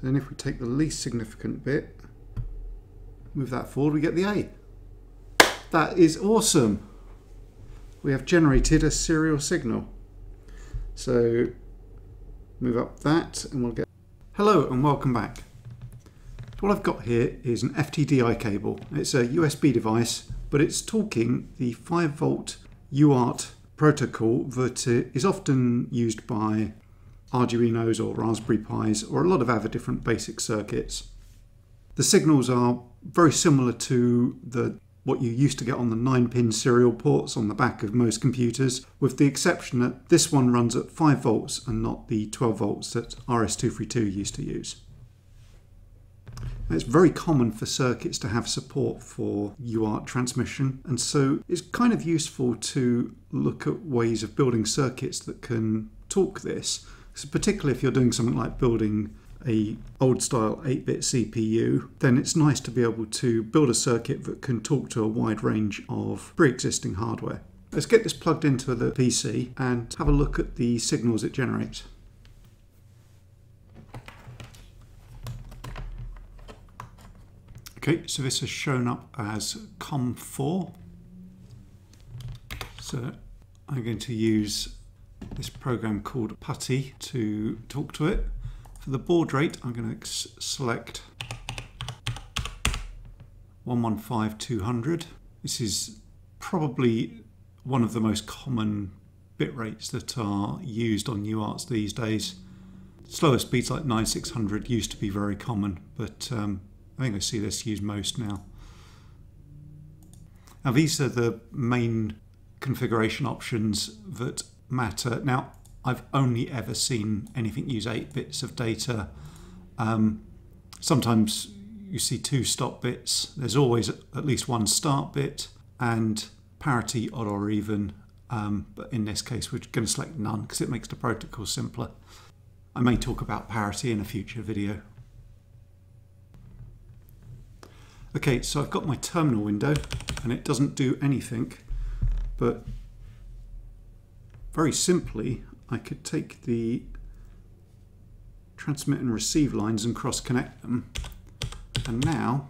So then if we take the least significant bit, move that forward, we get the A. That is awesome. We have generated a serial signal. So move up that and we'll get... Hello and welcome back. What I've got here is an FTDI cable. It's a USB device, but it's talking the 5V UART protocol that is often used by Arduinos or Raspberry Pis or a lot of other different basic circuits. The signals are very similar to what you used to get on the 9-pin serial ports on the back of most computers, with the exception that this one runs at 5V and not the 12V that RS232 used to use. Now, it's very common for circuits to have support for UART transmission, and so it's kind of useful to look at ways of building circuits that can talk this. So particularly if you're doing something like building a old-style 8-bit CPU, then it's nice to be able to build a circuit that can talk to a wide range of pre-existing hardware. Let's get this plugged into the PC and have a look at the signals it generates. Okay, so this has shown up as COM4. So I'm going to use this program called PuTTY to talk to it. For the baud rate, I'm going to select 115200. This is probably one of the most common bit rates that are used on UARTs these days. Slower speeds like 9600 used to be very common, but I think I see this used most now. Now these are the main configuration options that matter. Now I've only ever seen anything use 8 bits of data. Sometimes you see 2 stop bits. There's always at least 1 start bit and parity, odd or even. But in this case, we're going to select none because it makes the protocol simpler. I may talk about parity in a future video. Okay, so I've got my terminal window and it doesn't do anything, but very simply I could take the transmit and receive lines and cross connect them, and now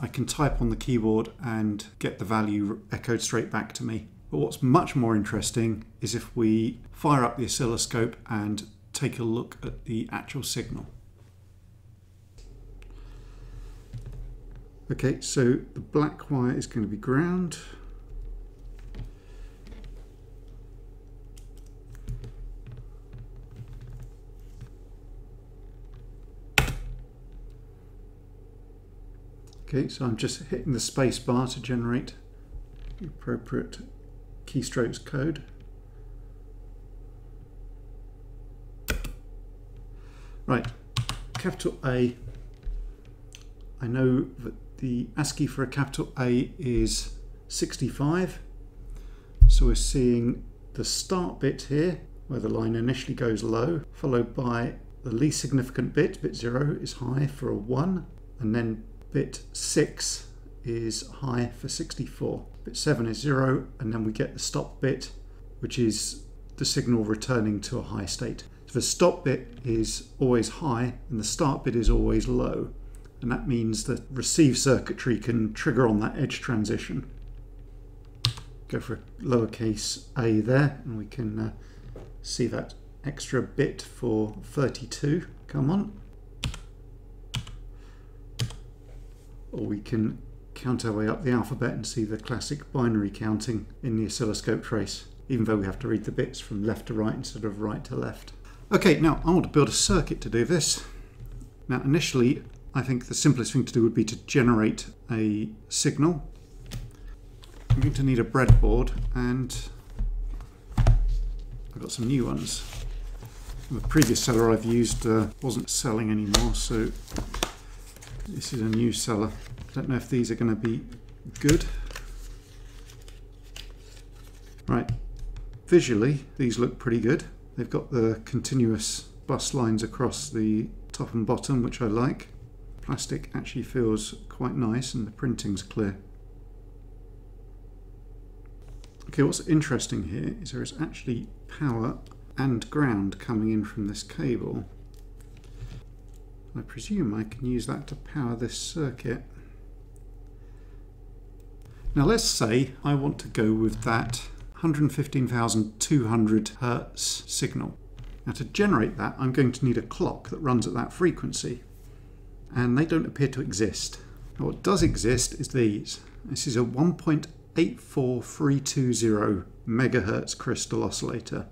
I can type on the keyboard and get the value echoed straight back to me. But what's much more interesting is if we fire up the oscilloscope and take a look at the actual signal. Okay, so the black wire is going to be ground. Okay, so I'm just hitting the space bar to generate the appropriate keystrokes code. Right, capital A. I know that the ASCII for a capital A is 65, so we're seeing the start bit here, where the line initially goes low, followed by the least significant bit 0, is high for a 1, and then bit 6 is high for 64. Bit 7 is 0, and then we get the stop bit, which is the signal returning to a high state. So the stop bit is always high, and the start bit is always low. And that means that receive circuitry can trigger on that edge transition. Go for lowercase a there, and we can see that extra bit for 32. Come on. Or we can count our way up the alphabet and see the classic binary counting in the oscilloscope trace, even though we have to read the bits from left to right instead of right to left. Okay, now I want to build a circuit to do this. Now initially, I think the simplest thing to do would be to generate a signal. I'm going to need a breadboard, and I've got some new ones. The previous seller I've used wasn't selling anymore, so this is a new seller. I don't know if these are going to be good. Right, visually these look pretty good. They've got the continuous bus lines across the top and bottom, which I like. Plastic actually feels quite nice and the printing's clear. Okay, what's interesting here is there is actually power and ground coming in from this cable. I presume I can use that to power this circuit. Now let's say I want to go with that 115,200 Hertz signal. Now to generate that, I'm going to need a clock that runs at that frequency, and they don't appear to exist. Now what does exist is these. This is a 1.84320 megahertz crystal oscillator.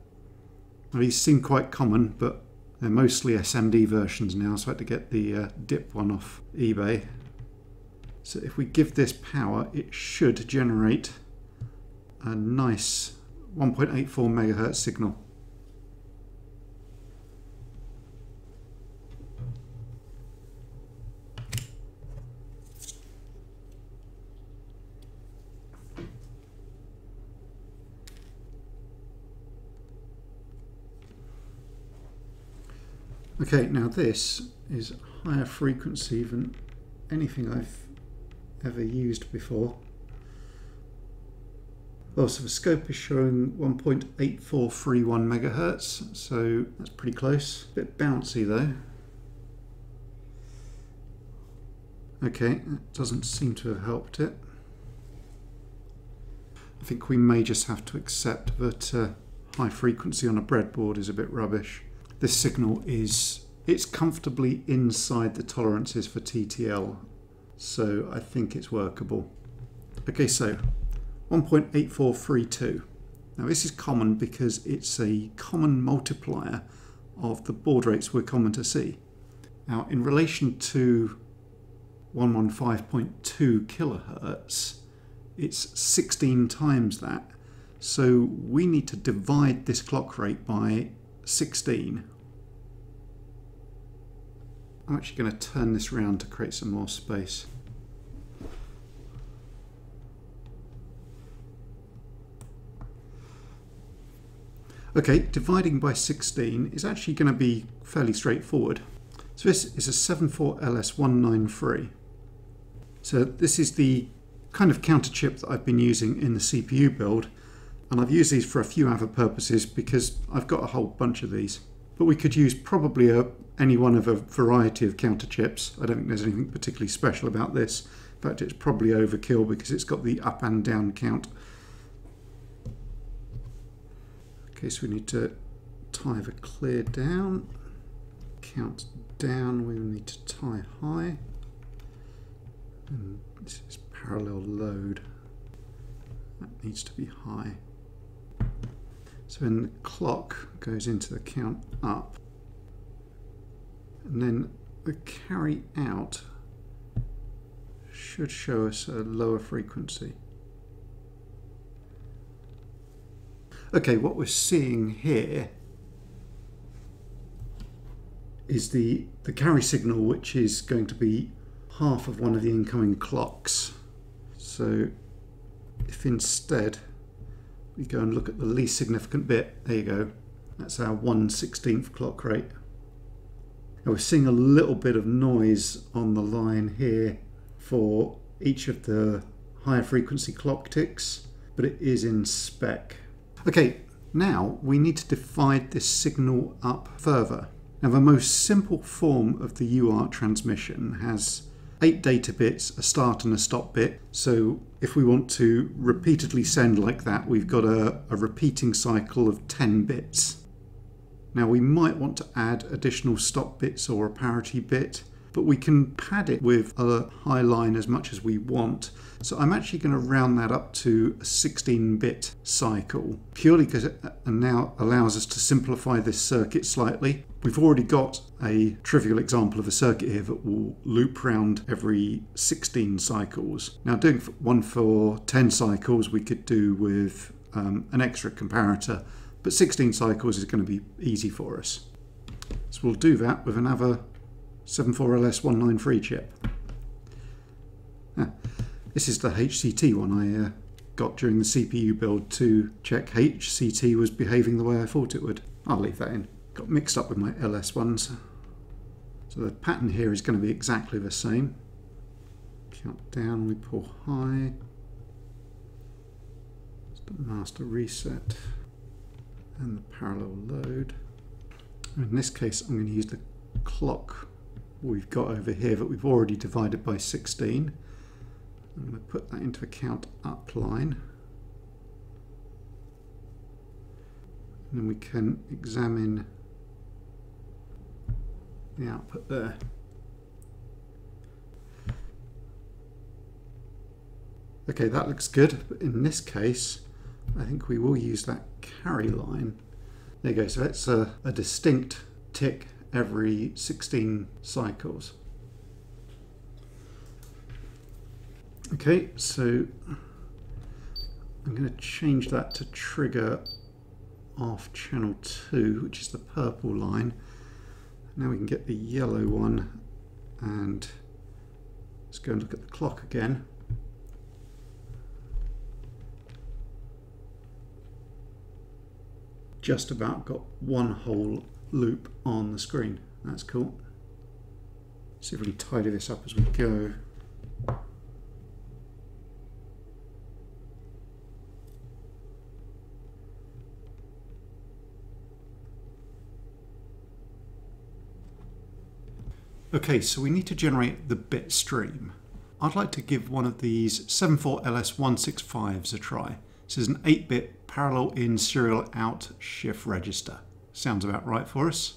Now these seem quite common, but they're mostly SMD versions now, so I had to get the DIP one off eBay. So if we give this power, it should generate a nice 1.84 megahertz signal. Okay, now this is higher frequency than anything I've ever used before. Well, so the scope is showing 1.8431 megahertz, so that's pretty close. A bit bouncy though. Okay, that doesn't seem to have helped it. I think we may just have to accept that high frequency on a breadboard is a bit rubbish. This signal it's comfortably inside the tolerances for TTL, so I think it's workable. Okay, so 1.8432. Now this is common because it's a common multiplier of the baud rates we're common to see. Now in relation to 115.2 kilohertz, it's 16 times that. So we need to divide this clock rate by 16. I'm actually going to turn this round to create some more space. Okay, dividing by 16 is actually going to be fairly straightforward. So this is a 74LS193. So this is the kind of counter chip that I've been using in the CPU build, and I've used these for a few other purposes because I've got a whole bunch of these. But we could use probably any one of a variety of counter chips. I don't think there's anything particularly special about this. In fact, it's probably overkill because it's got the up and down count. Okay, so we need to tie the clear down. Count down, we need to tie high. And this is parallel load. That needs to be high. So then the clock goes into the count up, and then the carry out should show us a lower frequency. Okay, what we're seeing here is the carry signal, which is going to be half of one of the incoming clocks. So if instead we go and look at the least significant bit. There you go. That's our 1/16th clock rate. Now we're seeing a little bit of noise on the line here for each of the higher frequency clock ticks, but it is in spec. Okay, now we need to divide this signal up further. Now the most simple form of the UART transmission has 8 data bits, a start and a stop bit. So if we want to repeatedly send like that, we've got a repeating cycle of 10 bits. Now we might want to add additional stop bits or a parity bit, but we can pad it with a high line as much as we want. So I'm actually going to round that up to a 16-bit cycle, purely because it now allows us to simplify this circuit slightly. We've already got a trivial example of a circuit here that will loop round every 16 cycles. Now doing one for 10 cycles we could do with an extra comparator, but 16 cycles is going to be easy for us. So we'll do that with another 74LS193 chip. This is the HCT one I got during the CPU build to check HCT was behaving the way I thought it would. I'll leave that in. Got mixed up with my LS ones. So the pattern here is going to be exactly the same. Count down, we pull high. It's the master reset and the parallel load. In this case I'm going to use the clock we've got over here that we've already divided by 16. I'm going to put that into a count up line. And then we can examine the output there. Okay, that looks good, but in this case I think we will use that carry line. There you go, so that's a distinct tick every 16 cycles. Okay, so I'm going to change that to trigger off channel 2, which is the purple line. Now we can get the yellow one, and let's go and look at the clock again. Just about got one whole loop on the screen. That's cool. Let's see if we can tidy this up as we go. Okay, so we need to generate the bit stream. I'd like to give one of these 74LS165s a try. This is an 8-bit parallel in serial out shift register. Sounds about right for us.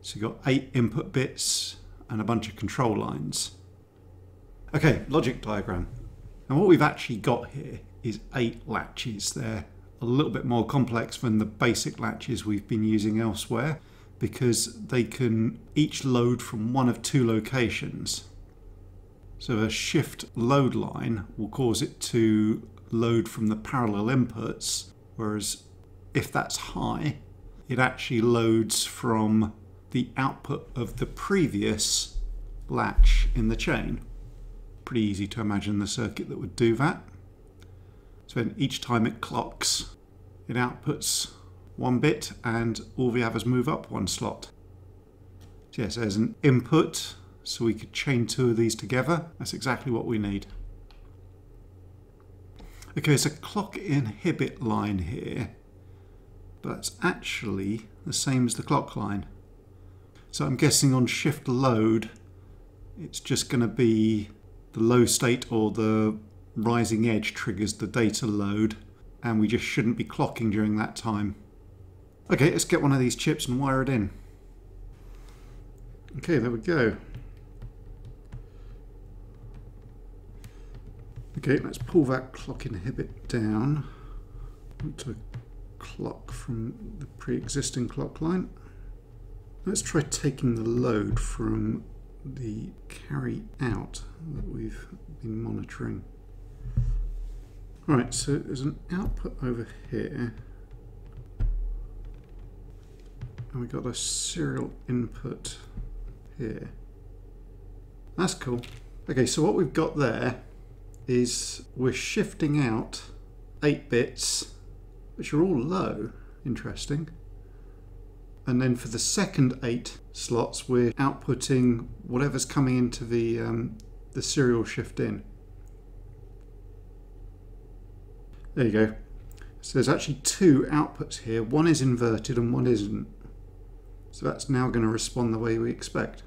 So you've got 8 input bits and a bunch of control lines. Okay, logic diagram. And what we've actually got here is 8 latches. They're a little bit more complex than the basic latches we've been using elsewhere, because they can each load from one of 2 locations. So a shift load line will cause it to load from the parallel inputs, whereas if that's high, it actually loads from the output of the previous latch in the chain. Pretty easy to imagine the circuit that would do that. So then each time it clocks, it outputs 1 bit and all the others move up 1 slot. So yes, there's an input, so we could chain 2 of these together. That's exactly what we need. Okay, there's a clock inhibit line here, but that's actually the same as the clock line. So I'm guessing on shift load, it's just going to be the low state or the rising edge triggers the data load, and we just shouldn't be clocking during that time. Okay, let's get one of these chips and wire it in. Okay, there we go. Okay, let's pull that clock inhibit down to clock from the pre-existing clock line. Let's try taking the load from the carry out that we've been monitoring. Alright, so there's an output over here. And we got a serial input here. That's cool. Okay, so what we've got there is we're shifting out 8 bits, which are all low. Interesting. And then for the second 8 slots, we're outputting whatever's coming into the serial shift in. There you go. So there's actually 2 outputs here. One is inverted and one isn't. So that's now going to respond the way we expect.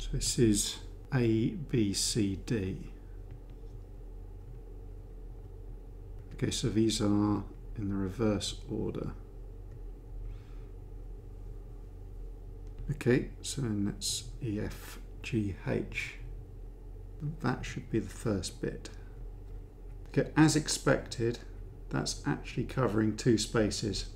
So this is A, B, C, D. Okay, so these are in the reverse order. Okay, so then that's E, F, G, H. That should be the first bit. Okay, as expected, that's actually covering 2 spaces.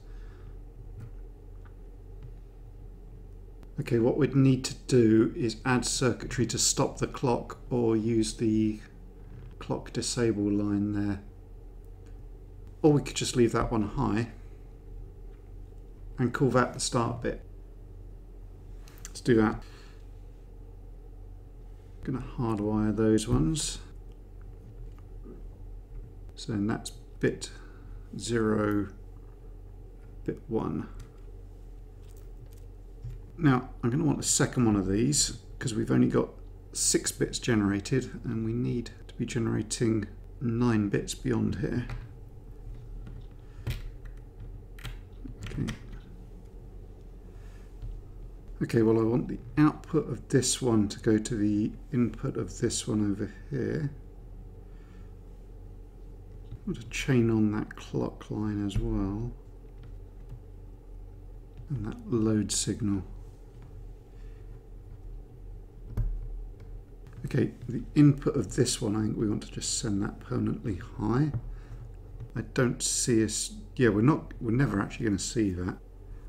Okay, what we'd need to do is add circuitry to stop the clock or use the clock disable line there. Or we could just leave that one high and call that the start bit. Let's do that. I'm going to hardwire those ones. So then that's bit 0, bit 1. Now I'm going to want a second one of these because we've only got 6 bits generated and we need to be generating 9 bits beyond here. Okay, well I want the output of this one to go to the input of this one over here. I'm going to chain on that clock line as well. And that load signal. Okay, the input of this one, I think we want to just send that permanently high. I don't see us, yeah, we're never actually going to see that.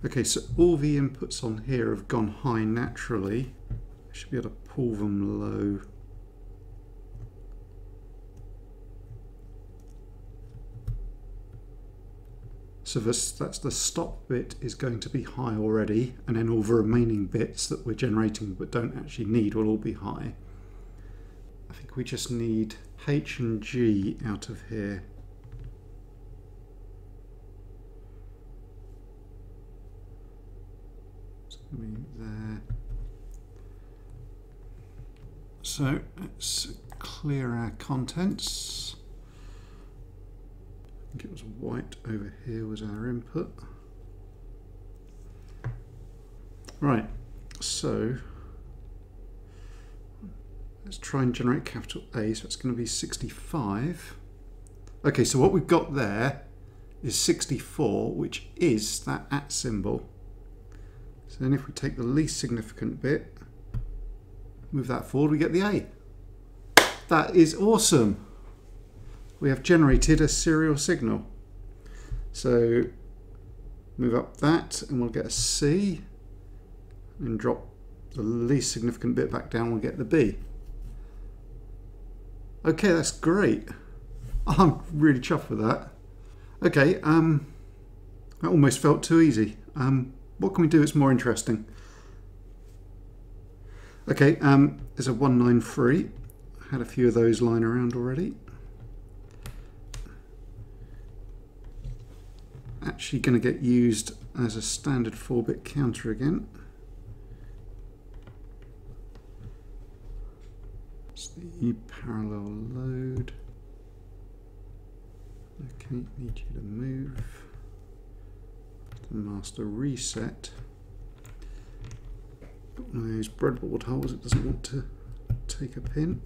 Okay, so all the inputs on here have gone high naturally. I should be able to pull them low. So that's the stop bit is going to be high already, and then all the remaining bits that we're generating but don't actually need will all be high. I think we just need H and G out of here. So let's clear our contents. I think it was white over here was our input. Right, so let's try and generate capital A, so it's going to be 65. Okay, so what we've got there is 64, which is that at symbol. So then if we take the least significant bit, move that forward, we get the A. That is awesome. We have generated a serial signal. So move up that and we'll get a C, and drop the least significant bit back down, we'll get the B. Okay, that's great. I'm really chuffed with that. Okay, that almost felt too easy. What can we do that's more interesting? Okay, there's a 193. I had a few of those lying around already. Actually going to get used as a standard 4-bit counter again. The parallel load. Okay, need you to move. The master reset. Got one of those breadboard holes, it doesn't want to take a pin.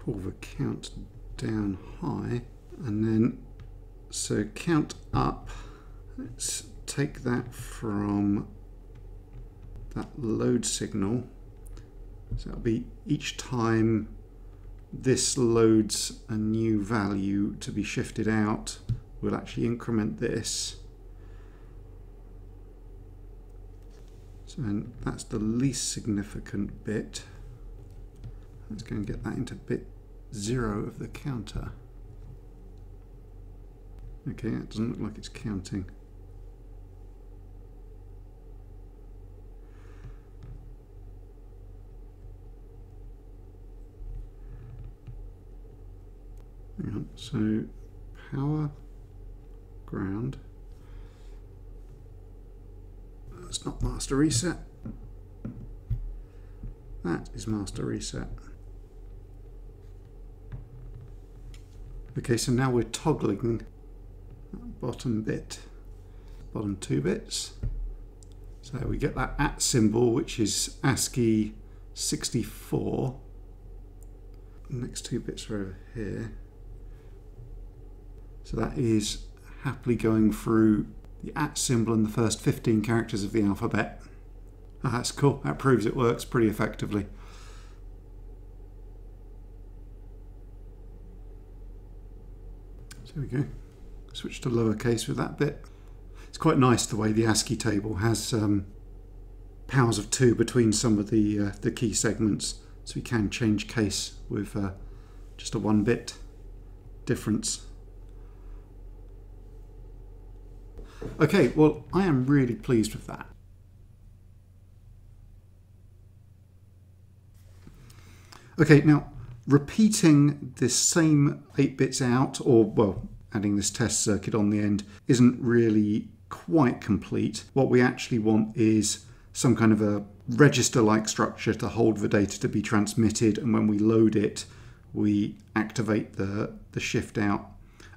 Pull the count down high, and then so count up. Let's take that from that load signal. So that'll be each time this loads a new value to be shifted out, we'll actually increment this. So then that's the least significant bit. Let's go and get that into bit 0 of the counter. Okay, that doesn't look like it's counting. So power, ground, that's not master reset, that is master reset. Okay, so now we're toggling that bottom bit, bottom two bits. So we get that at symbol, which is ASCII 64. The next two bits are over here. So that is happily going through the at symbol and the first 15 characters of the alphabet. Oh, that's cool. That proves it works pretty effectively. So there we go. Switch to lowercase with that bit. It's quite nice the way the ASCII table has powers of 2 between some of the key segments. So we can change case with just a 1-bit difference. Okay, well, I am really pleased with that. Okay, now, repeating this same 8 bits out, or, well, adding this test circuit on the end, isn't really quite complete. What we actually want is some kind of a register-like structure to hold the data to be transmitted, and when we load it, we activate the shift out.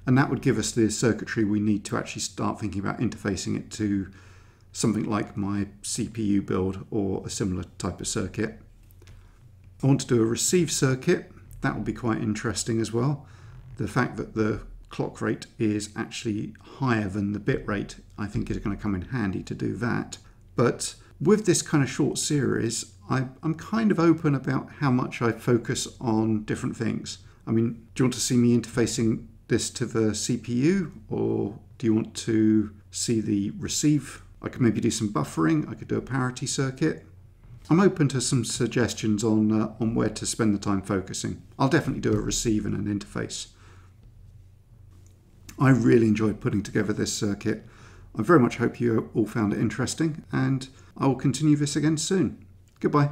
And that would give us the circuitry we need to actually start thinking about interfacing it to something like my CPU build or a similar type of circuit. I want to do a receive circuit. That will be quite interesting as well. The fact that the clock rate is actually higher than the bit rate, I think, is going to come in handy to do that. But with this kind of short series, I'm kind of open about how much I focus on different things. I mean, do you want to see me interfacing this to the CPU, or do you want to see the receive? I could maybe do some buffering. I could do a parity circuit. I'm open to some suggestions on where to spend the time focusing. I'll definitely do a receive and an interface. I really enjoyed putting together this circuit. I very much hope you all found it interesting, and I will continue this again soon. Goodbye.